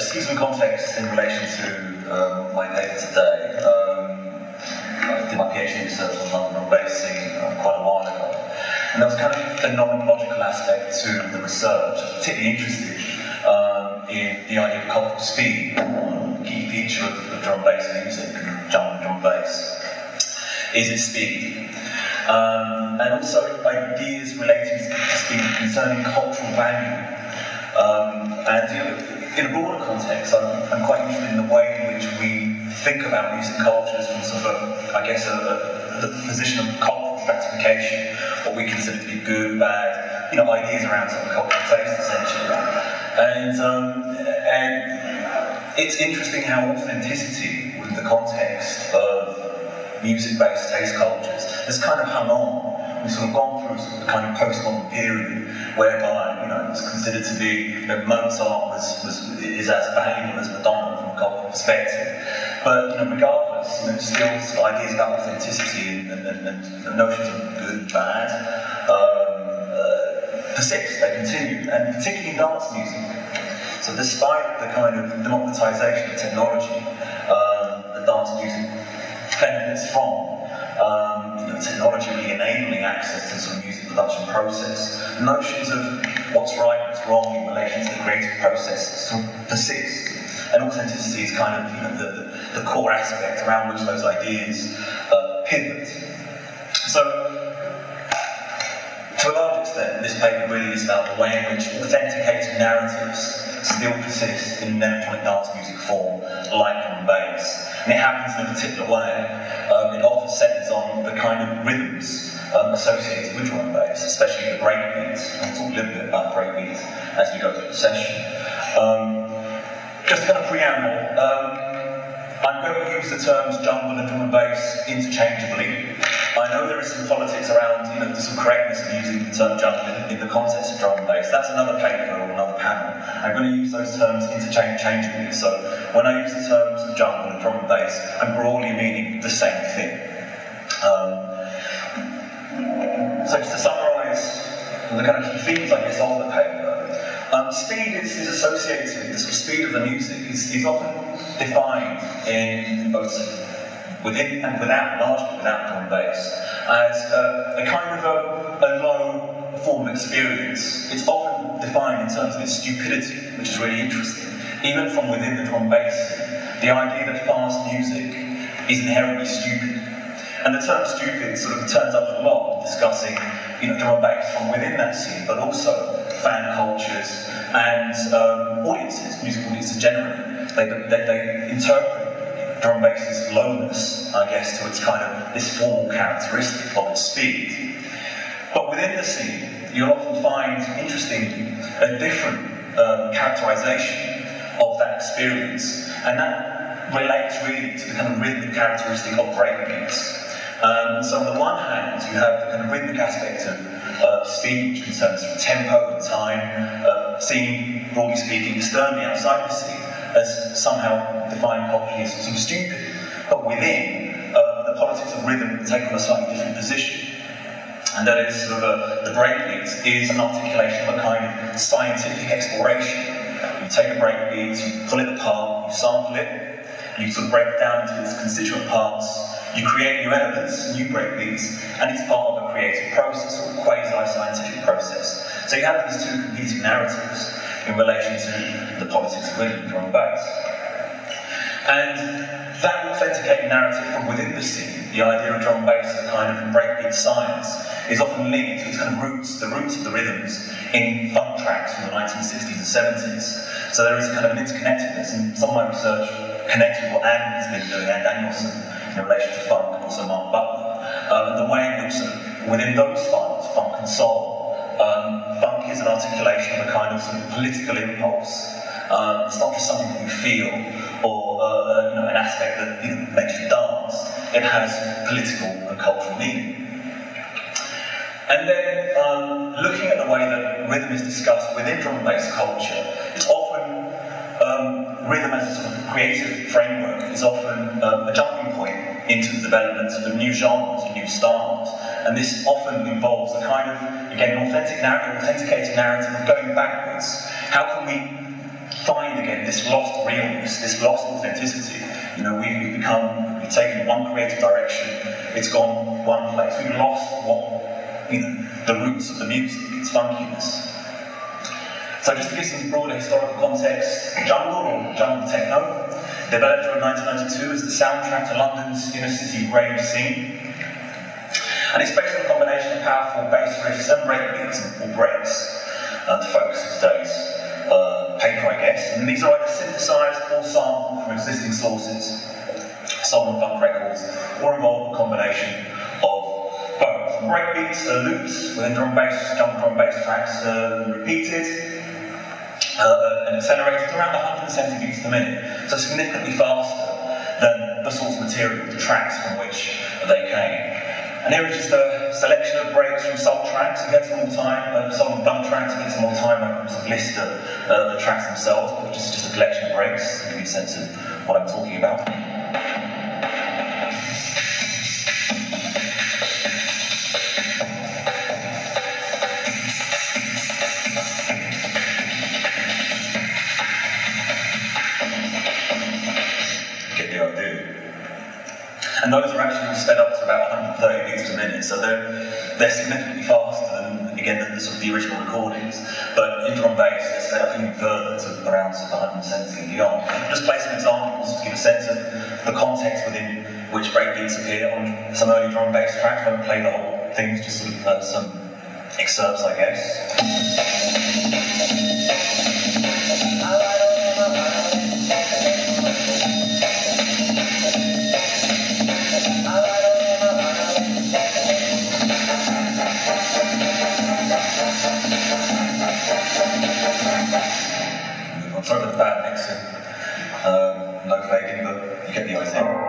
Just give some context in relation to my paper today. I did my PhD research on London based quite a while ago, and there was kind of a non-logical aspect to the research. I was particularly interested in the idea of cultural speed, a key feature of drum bass music and drum bass. Is its speed, and also ideas relating to speed concerning cultural value. And in a broader context, I'm quite interested in the way in which we think about music cultures from sort of, I guess, the position of cultural stratification, what we consider to be good, bad, ideas around sort of cultural taste, essentially. And it's interesting how authenticity with the context of music-based taste cultures has kind of hung on. We've sort of gone through a kind of postmodern period whereby it's considered to be that Mozart is as valuable as Madonna from a cultural perspective. But regardless, still sort of ideas about authenticity and notions of good, bad persist. They continue, and particularly in dance music. So despite the kind of democratization of technology, the dance music benefits from, technology really enabling access to sort of music production process, notions of what's right, what's wrong in relation to the creative process sort of persist. And authenticity is kind of the core aspect around which those ideas pivot. So, to a large extent, this paper really is about the way in which authenticated narratives still persist in an electronic dance music form, like drum and bass. And it happens in a particular way. It often centers on the kind of rhythms associated with drum and bass, especially the breakbeats. I'll talk a little bit about breakbeats as we go through the session. Just kind of preamble, I'm going to use the terms jungle and drum and bass interchangeably. I know there is some politics around the sort of correctness of using the term jungle in the context of drum and bass. That's another paper or another panel. I'm going to use those terms interchangeably. So when I use the terms of jungle and drum and bass, I'm broadly meaning the same thing. So just to summarise the kind of key themes, I guess, of the paper. Speed is associated, the sort of speed of the music is often defined in both within and without, largely without drum and bass, as a kind of a low form of experience. It's often defined in terms of its stupidity, which is really interesting, even from within the drum and bass. The idea that fast music is inherently stupid, and the term stupid sort of turns up a lot discussing drum and bass from within that scene, but also fan cultures and audiences, music audiences generally. They interpret drum and bass's lowness, I guess, to its kind of this formal characteristic of its speed. But within the scene, you'll often find, interestingly, a different characterization of that experience, and that relates really to the kind of rhythmic characteristic of breakbeats. So on the one hand, you have the kind of rhythmic aspect of speed, which concerns tempo and time, seen, broadly speaking, externally outside the scene, as somehow defined culturally as sort of stupid, but within the politics of rhythm take on a slightly different position. And that is sort of the breakbeat is an articulation of a kind of scientific exploration. You take a breakbeat, you pull it apart, you sample it, you sort of break it down into its constituent parts, you create new elements, new breakbeats, and it's part of a creative process or quasi-scientific process. So you have these two competing narratives in relation to the politics of rhythm and drum and bass. And that authenticating narrative from within the scene, the idea of drum and bass as a kind of breakbeat science, is often linked to its kind of roots, the roots of the rhythms in funk tracks from the 1960s and 70s. So there is kind of an interconnectedness, and some of my research connects with what Anne has been doing, Anne Danielson, in relation to funk, and also Mark Butler. And the way in which, sort of, within those styles, funk and soul, funk is an articulation of a kind of, sort of political impulse. It's not just something that you feel, or an aspect that makes you dance. It has political and cultural meaning. And then, looking at the way that rhythm is discussed within drum and bass culture, it's often rhythm as a sort of creative framework is often a jumping point into the development of new genres and new styles. And this often involves a kind of, again, an authenticated narrative of going backwards. How can we find again this lost realness, this lost authenticity. You know, we've become, we've taken one creative direction, it's gone one place. We've lost what, you know, the roots of the music, its funkiness. So just to give some broader historical context, jungle, or jungle techno, developed in 1992 as the soundtrack to London's inner city rave scene. And it's based on a combination of powerful bass riffs and breakbeats, or breaks, to focus these days, paper, I guess. And these are either synthesized or sampled from existing sources, soul and funk records, or involve a combination of both. Breakbeats are loops within drum bass, jump drum bass tracks, repeated. And accelerated around 170 beats per minute, so significantly faster than the source material, the tracks from which they came. And here is just a selection of breaks from soul tracks. We had some more time, soul and funk tracks, we had some more time, I can list the tracks themselves, but just a collection of breaks to give you a sense of what I'm talking about. And those are actually sped up to about 130 beats per minute, so they're significantly faster than, again, the original recordings. But in drum bass, they're sped up even further to around 170 and beyond. Just play some examples to give a sense of the context within which breakbeats appear on some early drum bass tracks. I won't play the whole thing, just sort of some excerpts, I guess. I'm sorry for the bad mixing, no fading, but you get the idea.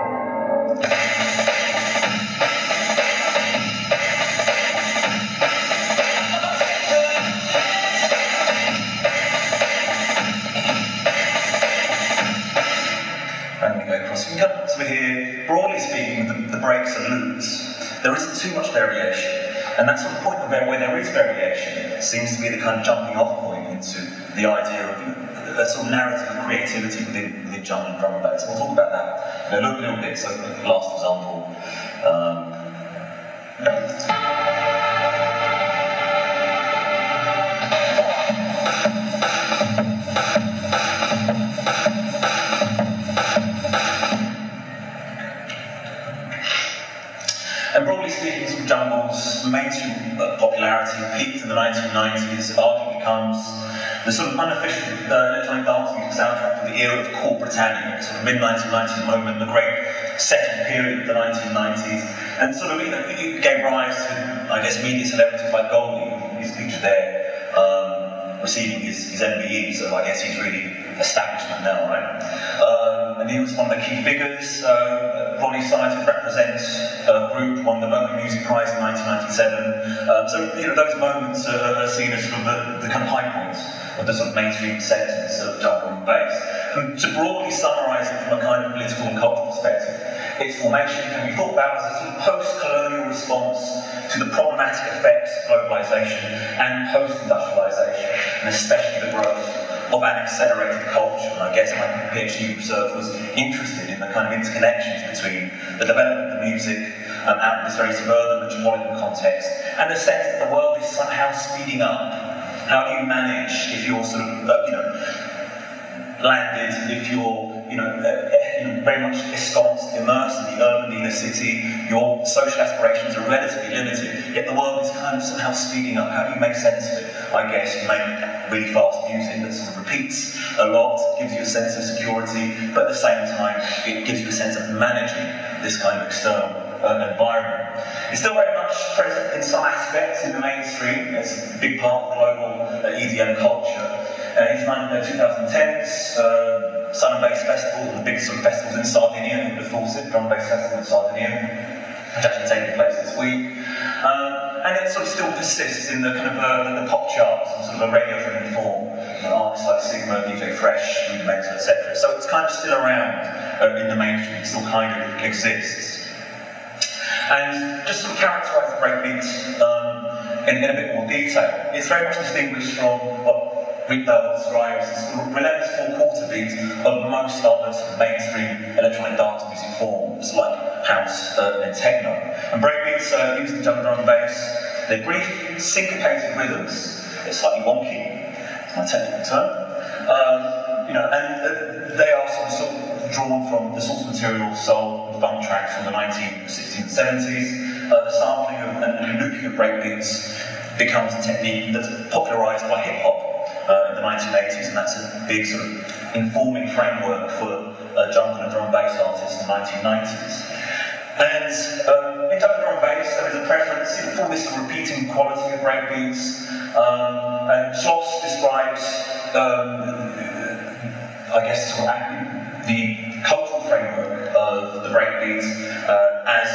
Here, broadly speaking, the breaks and loops, there isn't too much variation, and that's the point where there is variation. It seems to be the kind of jumping off point into the idea of a sort of narrative of creativity within jungle and drum and bass. We'll talk about that in a little bit. So, the last example. Jungle's mainstream popularity peaked in the 1990s. It arguably becomes the sort of unofficial electronic dancing soundtrack for the era of Cool Britannia, the sort of mid-1990s moment, the great second period of the 1990s, and sort of, you know, it gave rise to, I guess, media celebrities like Goldie, his picture there, receiving his MBE, so I guess he's really establishment now, right? And he was one of the key figures. Ronnie Sides represents a group, won the Mercury Music Prize in 1997. So, you know, those moments are seen as sort of the kind of high points of the sort of mainstream acceptance of jungle and bass. And to broadly summarise it from a kind of political and cultural perspective, its formation can be thought about as a sort of post-colonial response to the problematic effects of globalisation and post-industrialisation, and especially the growth of an accelerated culture. And I guess my PhD research was interested in the kind of interconnections between the development of music out in this very suburban metropolitan context and the sense that the world is somehow speeding up. How do you manage if you're sort of, you know, landed, if you're, you know, very much ensconced, immersed in the urban inner city, your social aspirations are relatively limited, yet the world is kind of somehow speeding up. How do you make sense of it? I guess you make really fast music that sort of repeats a lot, gives you a sense of security, but at the same time, it gives you a sense of managing this kind of external environment. It's still very much present in some aspects in the mainstream. It's a big part of global EDM culture. In the 2010s, Sun and Bass Festival, the big sort of festivals in Sardinia, the Fawcett Drum Bass Festival in Sardinia, which actually taking place this week. And it sort of still persists in the kind of the pop charts, and sort of a radio-friendly form, artists like Sigma, DJ Fresh, Rudimental, etc. So it's kind of still around in the mainstream, it still kind of exists. And just to characterise the breakbeat in a bit more detail, it's very much distinguished from Rita describes the relentless four-quarter beat of most other mainstream electronic dance music forms, like house and techno. And breakbeats are used in drum and bass. They're brief, syncopated rhythms. It's slightly wonky, my technical term. And they are sort of drawn from the source material, soul, funk tracks from the 1960s and 70s. The sampling and looping of breakbeats becomes a technique that's popularized by hip-hop in the 1980s, and that's a big sort of informing framework for jungle and drum bass artists in the 1990s. And in jungle and drum bass, there is a preference for this repeating quality of breakbeats. And Schloss describes, the cultural framework of the breakbeats as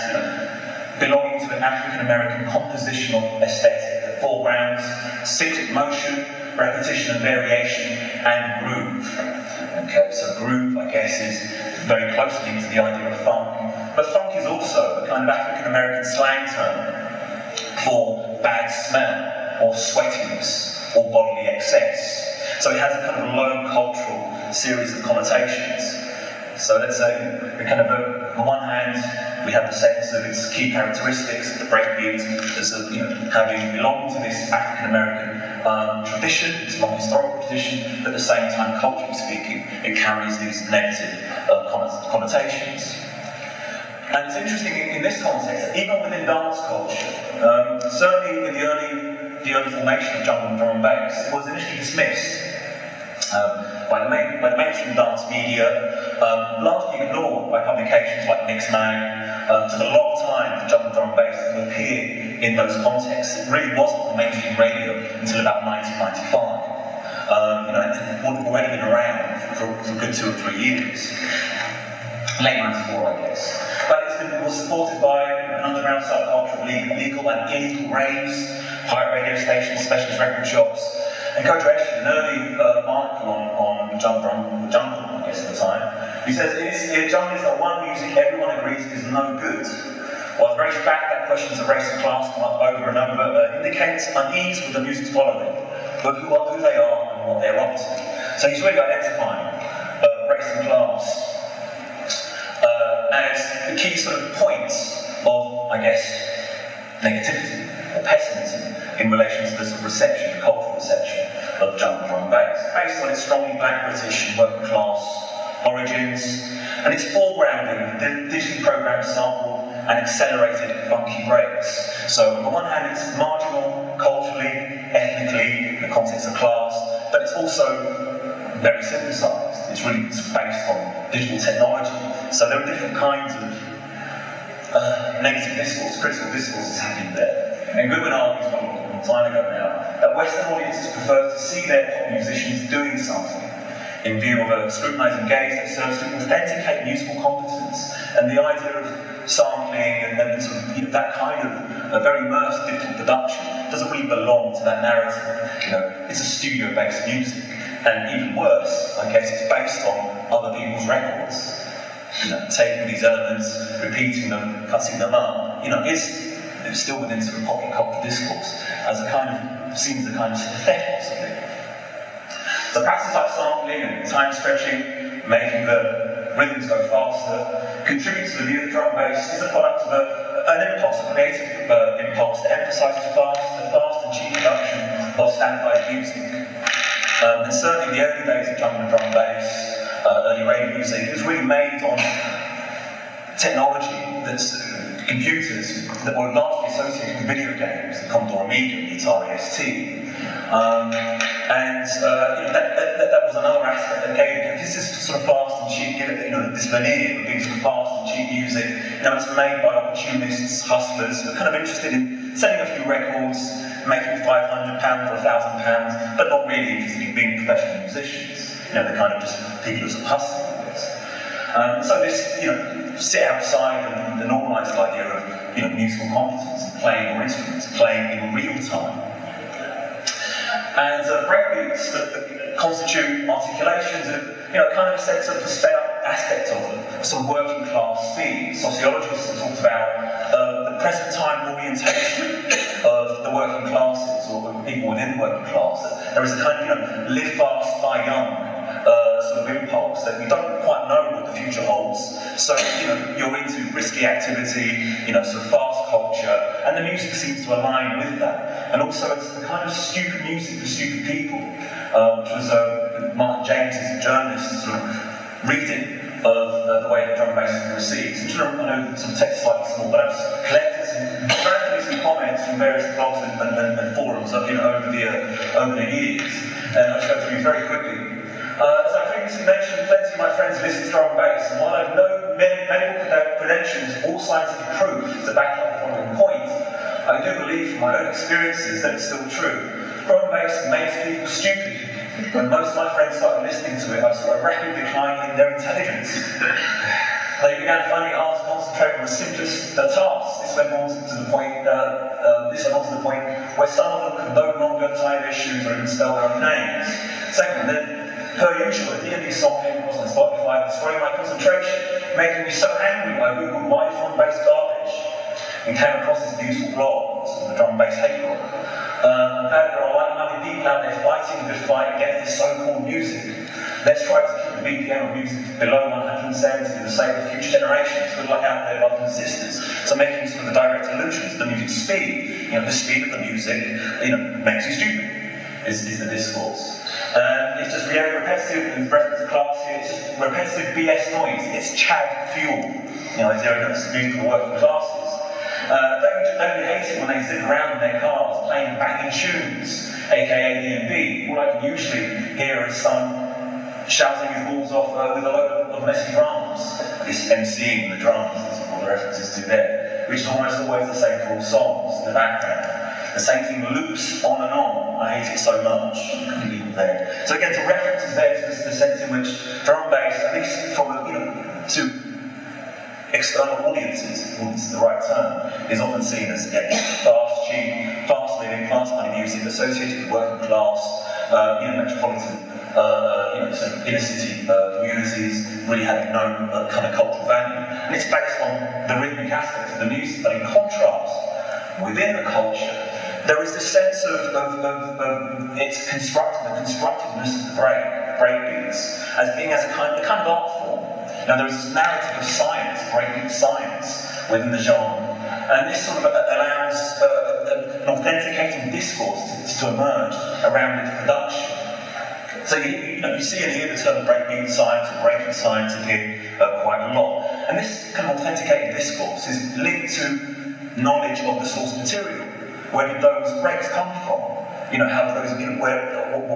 belonging to an African-American compositional aesthetic that foregrounds cyclic motion, repetition and variation, and groove. Okay, so groove, I guess, is very closely to the idea of funk. But funk is also a kind of African-American slang term for bad smell, or sweatiness, or bodily excess. So it has a kind of low cultural series of connotations. So let's say, on one hand, we have the sense of its key characteristics of the breakbeat as having belonged to this African-American tradition, this long historical tradition, but at the same time, culturally speaking, it carries these negative connotations. And it's interesting in this context, that even within dance culture, certainly in the early formation of jungle and drum and bass, it was initially dismissed by the mainstream dance media, largely ignored by publications like Mix Mag. Took a long time for jungle drum and bass to appear in those contexts. It really wasn't on mainstream radio until about 1995. It would have already been around for a good 2 or 3 years. Late 94, I guess. But it was supported by an underground subculture of legal and illegal raves, pirate radio stations, specialist record shops. And Coach Ashley, an early article on jungle, I guess, at the time, he says, jungle is the one music everyone agrees is no good. While the very fact that questions of race and class come up over and over indicates unease with the music's following, but who they are and what they're up to. So he's really identifying race and class as the key sort of points of, I guess, negativity or pessimism in relation to the sort of reception, the cultural reception of jungle drum and bass, based on its strongly black British and working class origins, and its foregrounding digitally programmed sample and accelerated funky breaks. So on the one hand, it's marginal culturally, ethnically, in the context of class, but it's also very synthesized. It's really based on digital technology. So there are different kinds of negative discourse, critical discourse happening there. And Goodwin argues a long time ago now, that Western audiences prefer to see their pop musicians doing something in view of a scrutinizing gaze that serves to authenticate musical competence, and the idea of sampling and that kind of very immersed digital production doesn't really belong to that narrative. It's a studio-based music, and even worse, I guess, it's based on other people's records. Taking these elements, repeating them, cutting them up, it's still within sort of popular cultural discourse, seems a kind of synthetic or something. So practices like sampling and time stretching, making the rhythms go faster, contributes to the view that drum bass is a product of an impulse, a creative impulse that emphasises fast and cheap production of standardised music. And certainly the early days of jungle and drum bass, early radio music, it was really made on technology computers that were largely associated with video games, the Commodore Amiga, the Atari ST. That was another aspect that gave this is sort of fast and cheap, this veneer of being sort of fast and cheap music. It's made by opportunists, hustlers, who are kind of interested in selling a few records, making £500 or £1,000, but not really interested in being professional musicians. The kind of just people who are sort of hustling with this. So this, sit outside and the normalised idea of musical competence and playing on instruments, playing in real time. And breakbeats that constitute articulations of kind of a sense of the aspect of them, some working class theme. Sociologists have talked about the present time orientation of the working classes or the people within within working class. There is a kind of, you know, live fast, die young sort of impulse that we don't quite know what the future holds. So, you know, you're into risky activity, you know, sort of fast culture, and the music seems to align with that. And also, it's the kind of stupid music for stupid people, which was Martin James, as a journalist, sort of reading of the way that drum and bass is received. I'm trying to, I know some text slightly small, but I've collected some comments from various blogs and forums over the years, and I'll just go through these very quickly. As I previously mentioned, plenty of my friends listen to drum and bass, and while I've no medical credentials or scientific proof to back up the following point, I do believe from my own experiences that it's still true. Drum and bass makes people stupid. When most of my friends started listening to it, I saw a rapid decline in their intelligence. They began finding it hard to concentrate on the simplest tasks. This went on to the point where some of them could no longer tie their shoes or even spell their own names. Second, then, per usual, a D&D song came across on Spotify, destroying my concentration, making me so angry I googled why drum and bass garbage, and came across this beautiful blog, sort of the drum and bass hate blog. I'm glad there are like-minded people out there fighting a good fight against this so-called music. Let's try to keep the BPM of music below 170 to save the future generations. Good luck out there, brothers and sisters. So making sort of the direct allusions to the music's speed, you know, the speed of the music, you know, makes you stupid, is the discourse. It's just repetitive, with reference to classes, repetitive BS noise. It's chad fuel. You know, it's the music for working classes. Don't hate it when they zig around in their cars playing banging tunes, aka D&B. All I can usually hear is someone shouting his balls off with a load of messy drums. It's MCing the drums, that's all the references to there, which is almost always the same for all songs in the background. The same thing loops on and on. I hate it so much. So again, to references there to the sense in which drum bass, at least from the, you know, to external audiences, well, this is the right term, is often seen as fast, cheap, fast living, fast money music associated with working class, metropolitan, sort of inner city communities, really having no kind of cultural value. And it's based on the rhythmic aspects of the music, but in contrast, within the culture, there is this sense of its constructiveness of the breakbeats as being as a kind of art form. Now, there is this narrative of science, breakbeat science, within the genre, and this sort of allows an authenticating discourse to emerge around its production. So you see and hear the term breakbeat science or breakbeat science appear quite a lot, and this kind of authenticated discourse is linked to knowledge of the source material. Where did those breaks come from? You know, how those, you know,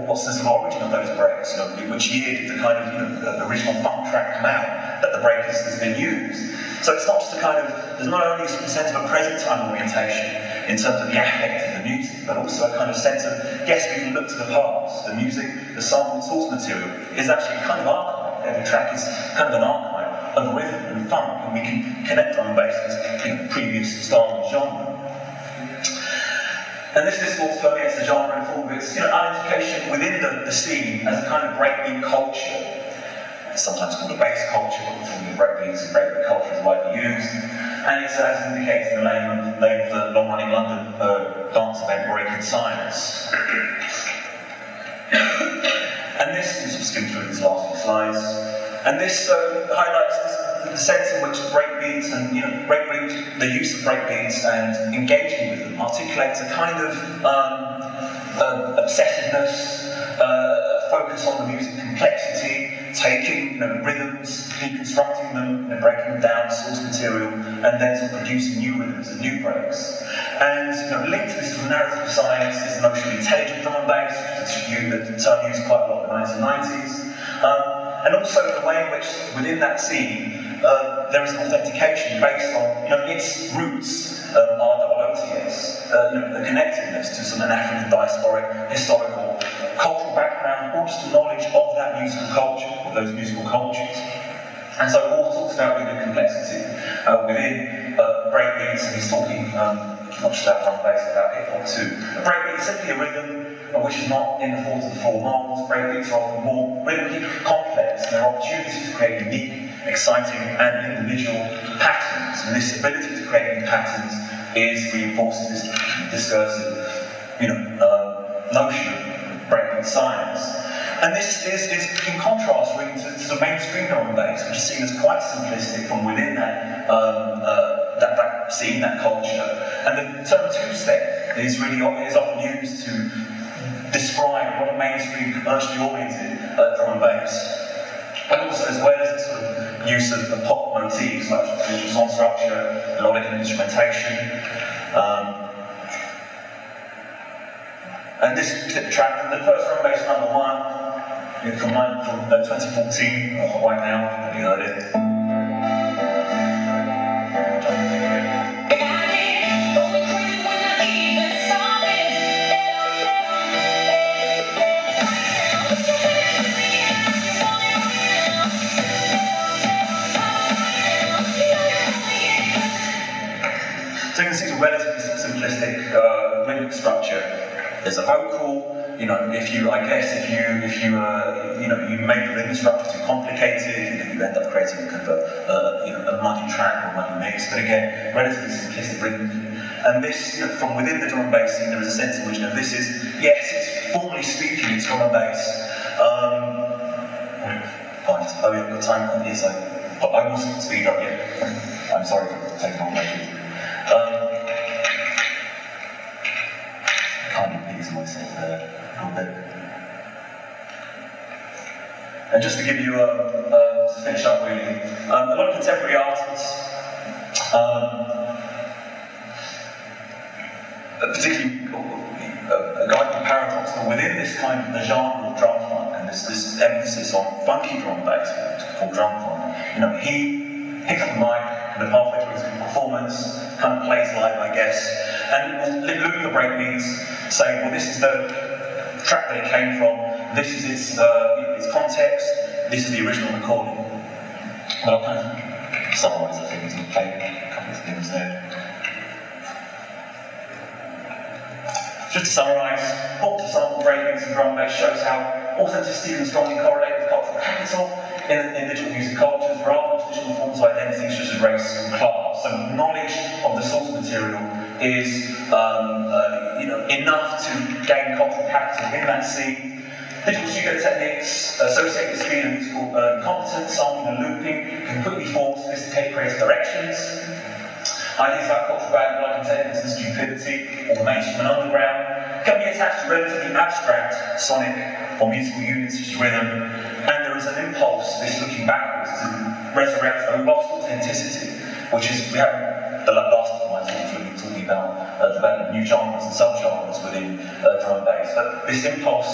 what's the sort of origin of those breaks? You know, which year did the kind of, you know, the original funk track come out that the break has been used? So it's not just a kind of, there's not only a sense of a present time orientation in terms of the affect of the music, but also a kind of sense of, yes, we can look to the past. The music, the sample, source material is actually kind of archive. Every track is kind of an archive of rhythm and funk, and we can connect on the basis of previous style and genre. And this discourse permeates the genre and form of its, you know, identification within the scene as a kind of breakbeat culture. It's sometimes called a bass culture, but the breakbeats and breakbeat culture is widely used. And it's as indicated in the name of the long-running London dance event, Breakbeat Science. And this, just skim through these last few slides, and this highlights the sense in which breakbeats and, you know, the use of breakbeats and engaging with them articulates a kind of obsessiveness, focus on the music complexity, taking, you know, rhythms, deconstructing them, and breaking them down to source material, and then sort of producing new rhythms and new breaks. And, you know, linked to this sort of narrative of science is the notion of intelligent drum and bass, the term used quite a lot in the 1990s. And also the way in which, within that scene, there is an authentication based on, you know, its roots, ROTS, you know, the connectedness to some African diasporic, historical, cultural background, or just the knowledge of that musical culture, of those musical cultures. And so Paul talks about the complexity within breakbeats, and he's talking not just about drum bass, about hip hop too. A breakbeat is simply a rhythm which is not in the 4-4 mold. Breakbeats are often more rhythmically complex, and there are opportunities to create unique, exciting, and individual patterns. And this ability to create new patterns is reinforced in this discursive, you know, notion of breakbeat science. And this is in contrast really to the mainstream drum and bass, which is seen as quite simplistic from within that, that scene, that culture. And the term two-step is often used to describe what a mainstream commercially oriented drum and bass. And also, as well as the sort of use of the pop motifs, like visual song structure, melodic instrumentation. And this track, the first drum and bass number one, from 2014, right now, you heard it. Structure. There's a vocal, you know, if you make the rhythm structure too complicated, you end up creating kind of a muddy track or muddy mix. But again, relatively simplistic rhythm. And this, from within the drum and bass scene, there is a sense in which this is, yes, it's formally speaking, it's drum and bass. Oh, yeah, I've got time on here, so I will speed up here. I'm sorry for taking long break. And just to give you to finish up really, a lot of contemporary artists, particularly a guy called Paradox, but within this kind of the genre of drum funk and this emphasis on funky drum bass called drum funk, you know, he picks up the mic and then halfway through his performance, kind of plays live, I guess, and look at the breakbeats, saying, well, this is the track that it came from, this is its context, this is the original recording. But I'll kind of summarise the things and play a couple of things there. Just to summarise, book to sample breakbeats and drum bass shows how authenticity can strongly correlate with cultural capital in individual music cultures rather than traditional forms of identities such as race and class. So knowledge of the source material is enough to gain cultural capital in that scene. Digital studio techniques associated with speed and musical competence, sampling and looping, can quickly form sophisticated creative directions. Ideas about cultural value, like intelligence and stupidity, or the mainstream and underground, can be attached to relatively abstract sonic or musical units such as rhythm, and there is an impulse, this looking backwards, to resurrect a lost authenticity, which is, we have the last time I was really talking about development of new genres and subgenres within drum and bass, but this impulse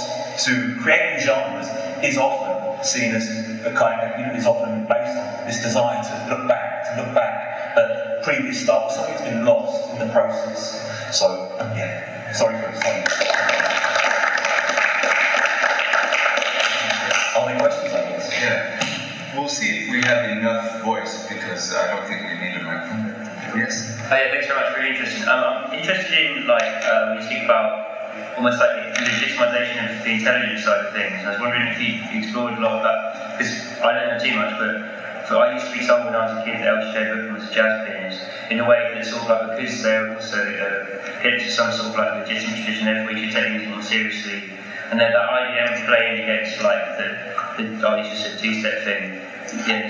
to create new genres is often seen as a kind of, is often based on this desire to look back at previous stuff, something that's been lost in the process. So, yeah, sorry for explaining. Are there questions, I guess? Yeah. We'll see if we have enough voice, because I don't think we need a microphone. Yes? Oh, yeah, thanks very much, really interesting. I'm interested in, you speak about almost like the legitimisation of the intelligence side of things. I was wondering if you explored a lot of that, because I don't know too much, but I used to be someone when I was a kid at LGJ Bookham as a jazz pianist, in a way that sort of like, because they're also getting to some sort of like legitimate tradition, therefore you should take things more seriously. And then that idea of playing against like the I used to say two-step thing, yes,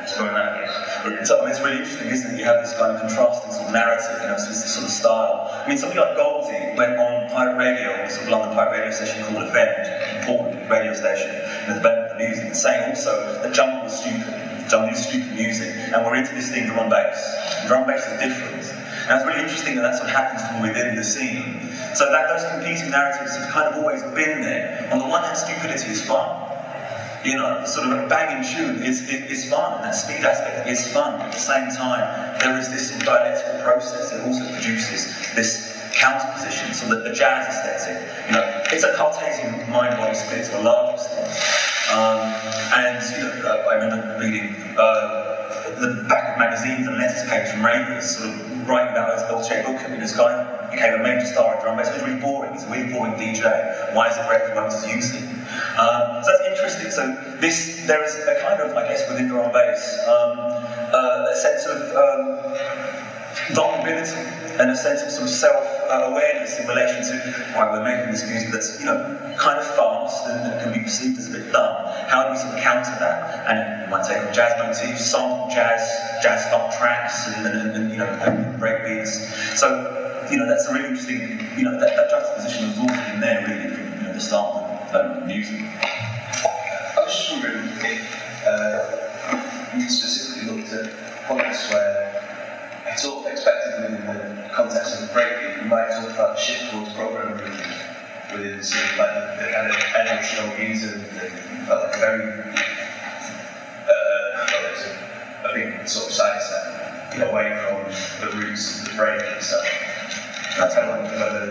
exploring that, I guess. So, it's really interesting, isn't it? You have this kind of contrasting sort of narrative, this sort of style. I mean, something like Goldie went on pirate radio, a sort of London pirate radio station called Event, important radio station, and the music, and saying also that jungle was stupid, jungle is stupid music, and we're into this thing drum and bass. Drum and bass is different. And it's really interesting that sort of happens from within the scene. So that those competing narratives have kind of always been there. On the one hand, stupidity is fun. Sort of a banging tune is fun, that speed aspect is fun. At the same time, there is this dialectical process that also produces this counterposition, so that the jazz aesthetic, it's a Cartesian mind-body split to a large extent. I remember reading the back of magazines and letters page from Ravers, sort of writing about those LJ Bookham, this guy became a major star at drum bass. It was really boring, he's a really boring DJ. Why is it great that no one's using it? So that's interesting. So there is a kind of, I guess, within drum and bass, a sense of vulnerability and a sense of sort of self awareness in relation to why we're making this music that's, you know, kind of fast and can be perceived as a bit dumb. How do we sort of counter that? And you might take jazz motifs, sample jazz funk tracks, and you know, break beats. So, you know, that's a really interesting, you know, that juxtaposition has always been there, really, from, you know, the start of music. I was just wondering if you specifically looked at points where it's all expected within the context of breakbeat. You might talk about the shift towards programming within something like the kind of emotional ease and like a very, well, it's a big sort of sidestep away from the roots of the break itself. That's kind of like whether,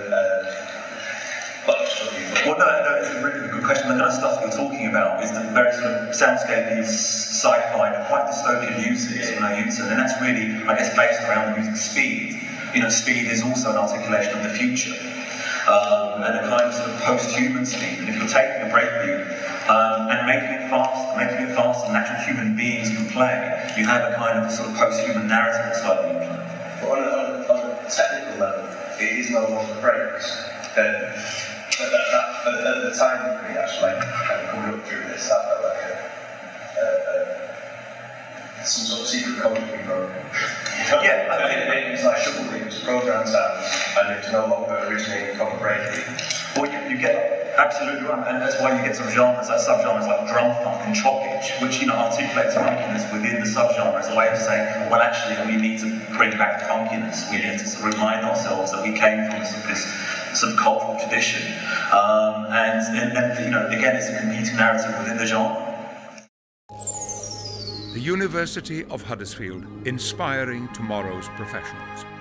well, no, it's a really good question. The kind of stuff you're talking about is the very sort of soundscapey, sci-fi, quite dystopian uses when I use it, and that's really, I guess, based around the music speed. You know, speed is also an articulation of the future, and a kind of sort of post-human speed. And if you're taking a breakbeat and making it fast, and actual human beings can play, you have a kind of sort of post-human narrative that's like the internet. But on a technical level, it is no longer breaks. At the time, we actually kind of coming up through this, that felt like some sort of secret code being broken. Yeah, I mean, it was like shuffling, it was programmed sounds, and it was no longer originating from a breakbeat. Well, you get absolutely right, and that's why you get some genres, like subgenres like drum funk and choppage, which, you know, articulates funkiness within the subgenre as a way of saying, well, actually, we need to bring back the funkiness. We need to sort of remind ourselves that we came from this sort of cultural tradition, and you know, again, it's a competing narrative within the genre. The University of Huddersfield, inspiring tomorrow's professionals.